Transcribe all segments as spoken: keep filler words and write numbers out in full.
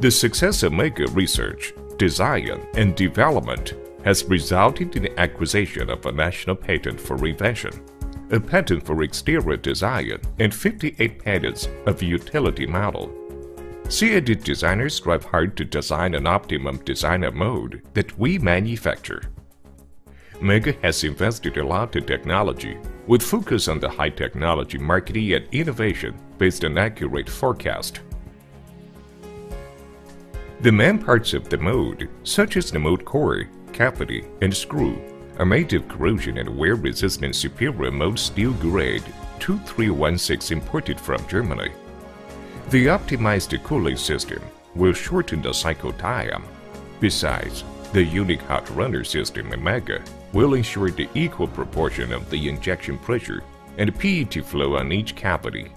The success of MEGA research, design, and development has resulted in the acquisition of a national patent for invention, a patent for exterior design, and fifty-eight patents of utility model. C A D designers strive hard to design an optimum designer mode that we manufacture. MEGA has invested a lot in technology, with focus on the high technology marketing and innovation based on accurate forecast. The main parts of the mold, such as the mold core, cavity, and screw, are made of corrosion and wear-resistant superior mold steel grade two three one six imported from Germany. The optimized cooling system will shorten the cycle time. Besides, the unique hot runner system in MEGA will ensure the equal proportion of the injection pressure and P E T flow on each cavity.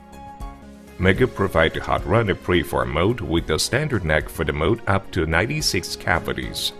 MEGA provides a hot runner preform mode with a standard neck for the mode up to ninety-six cavities.